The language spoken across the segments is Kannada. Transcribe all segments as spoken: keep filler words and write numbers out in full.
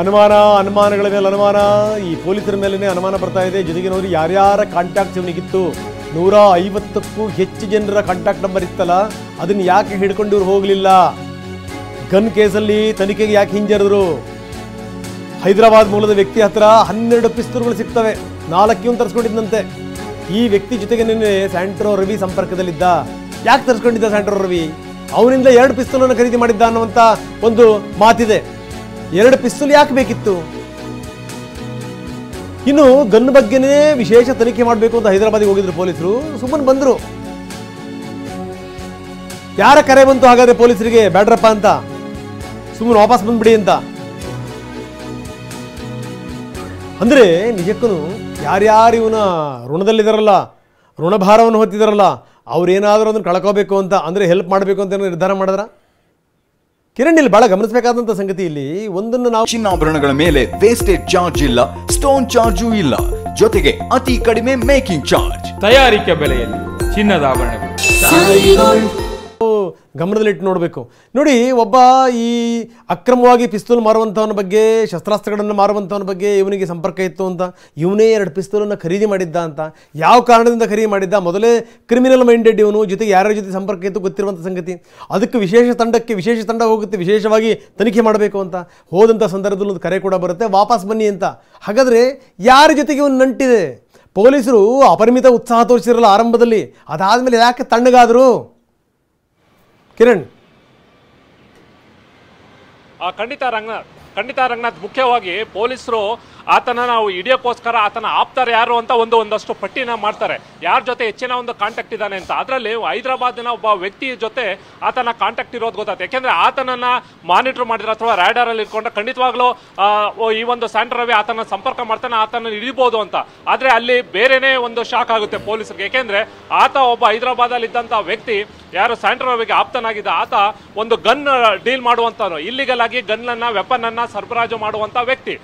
ಅನುಮಾನ ಅನುಮಾನಗಳ ಮೇಲೆ ಅನುಮಾನ ಈ ಪೊಲೀಸರ ಮೇಲೆನೇ ಅನುಮಾನ ಬರ್ತಾ ಇದೆ ಜೊತೆಗೆ ನೋಡಿ ಯಾರ್ಯಾರ ಕಾಂಟ್ಯಾಕ್ಟ್ ಇವನಿಗಿತ್ತು ನೂರ ಐವತ್ತು ಕ್ಕೂ ಹೆಚ್ಚು ಜನರ ಕಾಂಟ್ಯಾಕ್ಟ್ ನಂಬರ್ ಇತ್ತಲ್ಲ ಅದನ್ನ ಯಾಕೆ ಹಿಡ್ಕೊಂಡಿರು ಹೋಗಲಿಲ್ಲ ಗನ್ ಕೇಸ್ ಅಲ್ಲಿ ತನಿಖೆಗೆ ಯಾಕೆ ಹಿಂಜರಿದ್ರು ಹೈದರಾಬಾದ್ ಮೂಲದ ವ್ಯಕ್ತಿ ಹತ್ರ ಹನ್ನೆರಡು ಪಿಸ್ತೂಲ್ಗಳು ಸಿಕ್ತವೆ ನಾಲ್ಕು ತರಿಸಿಕೊಂಡಿದ್ದಂತೆ ಈ ವ್ಯಕ್ತಿ ಜೊತೆಗೆ ನಿನ್ನೆ ಸ್ಯಾಂಟ್ರೋ ರವಿ ಸಂಪರ್ಕದಲ್ಲಿದ್ದ ಯಾಕೆ ತರಿಸಿಕೊಂಡಿದ್ದ ಸ್ಯಾಂಟ್ರೋ ರವಿ ಅವನಿಂದ ಎರಡು ಪಿಸ್ತೂಲ್ ಅನ್ನು ಖರೀದಿ ಮಾಡಿದ್ದ ಅನ್ನುವಂತ ಒಂದು ಮಾತಿದೆ ಎರಡು ಪಿಸ್ತೂಲ್ ಯಾಕೆ ಬೇಕಿತ್ತು ಇನ್ನು ಗನ್ ಬಗ್ಗೆನೇ ವಿಶೇಷ ತನಿಖೆ ಮಾಡಬೇಕು ಅಂತ ಹೈದರಾಬಾದಿಗೆ ಹೋಗಿದ್ರು ಪೊಲೀಸರು ಸುಮ್ಮನೆ ಬಂದ್ರು ಯಾರ ಕರೆ ಬಂತು ಹಾಗಾದ್ರೆ ಪೊಲೀಸರಿಗೆ ಬ್ಯಾಡ್ರಪ್ಪ ಅಂತ ಸುಮ್ಮನೆ ವಾಪಸ್ ಬಂದ್ಬಿಡಿ ಅಂತ ಅಂದ್ರೆ ನಿಜಕ್ಕೂ ಯಾರ್ಯಾರು ಇವನ ಋಣದಲ್ಲಿದ್ದಾರಲ್ಲ ಋಣಭಾರವನ್ನು ಹೊತ್ತಿದ್ದಾರಲ್ಲ ಅವರೇನಾದರೂ ಅದನ್ನು ಕಳ್ಕೋಬೇಕು ಅಂತ ಅಂದ್ರೆ ಹೆಲ್ಪ್ ಮಾಡಬೇಕು ಅಂತ ನಿರ್ಧಾರ ಮಾಡಿದ್ರ ಕಿರಣ್ ಇಲ್ಲಿ ಬಹಳ ಗಮನಿಸಬೇಕಾದಂತ ಸಂಗತಿ ಇಲ್ಲಿ ಒಂದನ್ನು ನಾವು ಚಿನ್ನಾಭರಣಗಳ ಮೇಲೆ ವೇಸ್ಟೇಜ್ ಚಾರ್ಜ್ ಇಲ್ಲ ಸ್ಟೋನ್ ಚಾರ್ಜು ಇಲ್ಲ ಜೊತೆಗೆ ಅತಿ ಕಡಿಮೆ ಮೇಕಿಂಗ್ ಚಾರ್ಜ್ ತಯಾರಿಕೆ ಬೆಲೆಯಲ್ಲಿ ಚಿನ್ನದ ಆಭರಣಗಳು ಗಮನದಲ್ಲಿಟ್ಟು ನೋಡಬೇಕು ನೋಡಿ ಒಬ್ಬ ಈ ಅಕ್ರಮವಾಗಿ ಪಿಸ್ತೂಲ್ ಮಾರುವಂತವನ ಬಗ್ಗೆ ಶಸ್ತ್ರಾಸ್ತ್ರಗಳನ್ನು ಮಾರುವಂತವನ ಬಗ್ಗೆ ಇವನಿಗೆ ಸಂಪರ್ಕ ಇತ್ತು ಅಂತ ಇವನೇ ಎರಡು ಪಿಸ್ತೂಲನ್ನು ಖರೀದಿ ಮಾಡಿದ್ದ ಅಂತ ಯಾವ ಕಾರಣದಿಂದ ಖರೀದಿ ಮಾಡಿದ್ದ ಮೊದಲೇ ಕ್ರಿಮಿನಲ್ ಮೈಂಡೆಡ್ ಇವನು ಜೊತೆಗೆ ಯಾರ್ಯಾರ ಜೊತೆ ಸಂಪರ್ಕ ಇತ್ತು ಗೊತ್ತಿರುವಂಥ ಸಂಗತಿ ಅದಕ್ಕೆ ವಿಶೇಷ ತಂಡಕ್ಕೆ ವಿಶೇಷ ತಂಡ ಹೋಗುತ್ತೆ ವಿಶೇಷವಾಗಿ ತನಿಖೆ ಮಾಡಬೇಕು ಅಂತ ಹೋದಂಥ ಸಂದರ್ಭದಲ್ಲಿ ಒಂದು ಕರೆ ಕೂಡ ಬರುತ್ತೆ ವಾಪಸ್ ಬನ್ನಿ ಅಂತ ಹಾಗಾದರೆ ಯಾರ ಜೊತೆಗೆ ಇವನು ನಂಟಿದೆ ಪೊಲೀಸರು ಅಪರಿಮಿತ ಉತ್ಸಾಹ ತೋರಿಸಿರಲ್ಲ ಆರಂಭದಲ್ಲಿ ಅದಾದಮೇಲೆ ಯಾಕೆ ತಣ್ಣಗಾದರು ಕಿರಣ್ ಖಂಡಿತ ರಂಗನಾಥ್ ಖಂಡಿತ ರಂಗನಾಥ್ ಮುಖ್ಯವಾಗಿ ಪೊಲೀಸರು ಆತನ ನಾವು ಹಿಡಿಯೋಕ್ಕೋಸ್ಕರ ಆತನ ಆಪ್ತಾರೆ ಯಾರು ಅಂತ ಒಂದು ಒಂದಷ್ಟು ಪಟ್ಟಿನ ಮಾಡ್ತಾರೆ ಯಾರ ಜೊತೆ ಹೆಚ್ಚಿನ ಒಂದು ಕಾಂಟ್ಯಾಕ್ಟ್ ಇದ್ದಾನೆ ಅಂತ ಅದರಲ್ಲಿ ಹೈದರಾಬಾದ್ನ ಒಬ್ಬ ವ್ಯಕ್ತಿ ಜೊತೆ ಆತನ ಕಾಂಟ್ಯಾಕ್ಟ್ ಇರೋದು ಗೊತ್ತಾಯ್ತು ಯಾಕೆಂದರೆ ಆತನನ್ನು ಮಾನಿಟ್ರ್ ಮಾಡಿದ್ರೆ ಅಥವಾ ರ್ಯಾಡಾರಲ್ಲಿ ಇಟ್ಕೊಂಡ್ರೆ ಖಂಡಿತವಾಗ್ಲೂ ಈ ಒಂದು ಸ್ಯಾಂಟ್ರೋ ರವಿ ಆತನ ಸಂಪರ್ಕ ಮಾಡ್ತಾನೆ ಆತನ ಹಿಡಿಬೋದು ಅಂತ ಆದರೆ ಅಲ್ಲಿ ಬೇರೆಯೇ ಒಂದು ಶಾಕ್ ಆಗುತ್ತೆ ಪೊಲೀಸರಿಗೆ ಏಕೆಂದರೆ ಆತ ಒಬ್ಬ ಹೈದರಾಬಾದಲ್ಲಿದ್ದಂಥ ವ್ಯಕ್ತಿ ಯಾರು ಸ್ಯಾಂಟ್ರೋ ರವಿಗೆ ಆಪ್ತನಾಗಿದ್ದ ಆತ ಒಂದು ಗನ್ ಡೀಲ್ ಮಾಡುವಂಥವ್ರು ಇಲ್ಲಿಗಲ್ ಆಗಿ ಗನ್ನನ್ನು ವೆಪನನ್ನು ಸರಬರಾಜು ಮಾಡುವಂಥ ವ್ಯಕ್ತಿ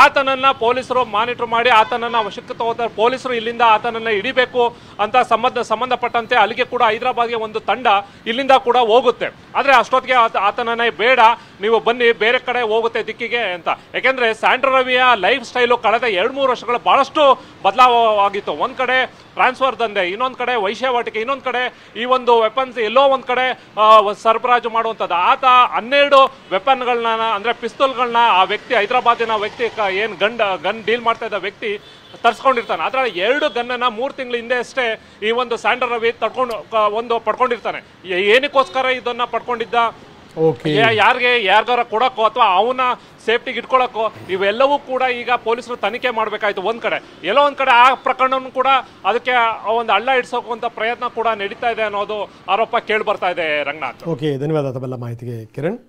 ಆತನನ್ನು ಪೊಲೀಸರು ಮಾನಿಟರ್ ಮಾಡಿ ಆತನನ್ನ ವಶಕ್ಕೆ ತಗೋತಾರೆ ಪೊಲೀಸರು ಇಲ್ಲಿಂದ ಆತನನ್ನ ಹಿಡಿಬೇಕು ಅಂತ ಸಂಬಂಧ ಸಂಬಂಧಪಟ್ಟಂತೆ ಅಲ್ಲಿಗೆ ಕೂಡ ಹೈದರಾಬಾದ್ಗೆ ಒಂದು ತಂಡ ಇಲ್ಲಿಂದ ಕೂಡ ಹೋಗುತ್ತೆ ಆದರೆ ಅಷ್ಟೊತ್ತಿಗೆ ಆತನನ್ನ ಬೇಡ ನೀವು ಬನ್ನಿ ಬೇರೆ ಕಡೆ ಹೋಗುತ್ತೆ ದಿಕ್ಕಿಗೆ ಅಂತ ಯಾಕೆಂದ್ರೆ ಸ್ಯಾಂಟ್ರೋ ರವಿಯ ಲೈಫ್ ಸ್ಟೈಲು ಕಳೆದ ಎರಡು ಮೂರು ವರ್ಷಗಳ ಬಹಳಷ್ಟು ಬದಲಾವಣೆಯಾಗಿತ್ತು ಒಂದ್ ಕಡೆ ಟ್ರಾನ್ಸ್ಫರ್ ದಂಧೆ ಇನ್ನೊಂದು ಕಡೆ ವೈಶ್ಯಾವಾಟಿಕೆ ಇನ್ನೊಂದು ಕಡೆ ಈ ಒಂದು ವೆಪನ್ಸ್ ಎಲ್ಲೋ ಒಂದು ಕಡೆ ಸರಬರಾಜು ಮಾಡುವಂಥದ್ದು ಆತ ಹನ್ನೆರಡು ವೆಪನ್ಗಳನ್ನ ಅಂದರೆ ಪಿಸ್ತೂಲ್ಗಳನ್ನ ಆ ವ್ಯಕ್ತಿ ಹೈದರಾಬಾದಿನ ವ್ಯಕ್ತಿ ಏನು ಗನ್ ಗನ್ ಡೀಲ್ ಮಾಡ್ತಾ ಇದ್ದ ವ್ಯಕ್ತಿ ತರಿಸ್ಕೊಂಡಿರ್ತಾನೆ ಅದರಲ್ಲಿ ಎರಡು ಗನ್ನನ್ನು ಮೂರು ತಿಂಗಳ ಹಿಂದೆ ಅಷ್ಟೇ ಈ ಒಂದು ಸ್ಯಾಂಟ್ರೋ ರವಿ ತಡ್ಕೊಂಡು ಒಂದು ಪಡ್ಕೊಂಡಿರ್ತಾನೆ ಏನಕ್ಕೋಸ್ಕರ ಇದನ್ನು ಪಡ್ಕೊಂಡಿದ್ದ ಯಾರಿಗೆ ಯಾರಿಗಾರ ಕೊಡೋಕ್ಕೋ ಅಥವಾ ಅವನ ಸೇಫ್ಟಿಗೆ ಇಟ್ಕೊಳ್ಳೋಕ್ಕೋ ಇವೆಲ್ಲವೂ ಕೂಡ ಈಗ ಪೊಲೀಸರು ತನಿಖೆ ಮಾಡಬೇಕಾಯ್ತು ಒಂದ್ ಕಡೆ ಎಲ್ಲೋ ಒಂದ್ ಕಡೆ ಆ ಪ್ರಕರಣವನ್ನು ಕೂಡ ಅದಕ್ಕೆ ಒಂದು ಹಳ್ಳ ಇಡ್ಸೋಕುವಂತ ಪ್ರಯತ್ನ ಕೂಡ ನಡೀತಾ ಇದೆ ಅನ್ನೋದು ಆರೋಪ ಕೇಳಿ ಬರ್ತಾ ಇದೆ ರಂಗನಾಥ್. ಓಕೆ, ಧನ್ಯವಾದ ತಮ್ಮೆಲ್ಲ ಮಾಹಿತಿಗೆ ಕಿರಣ್.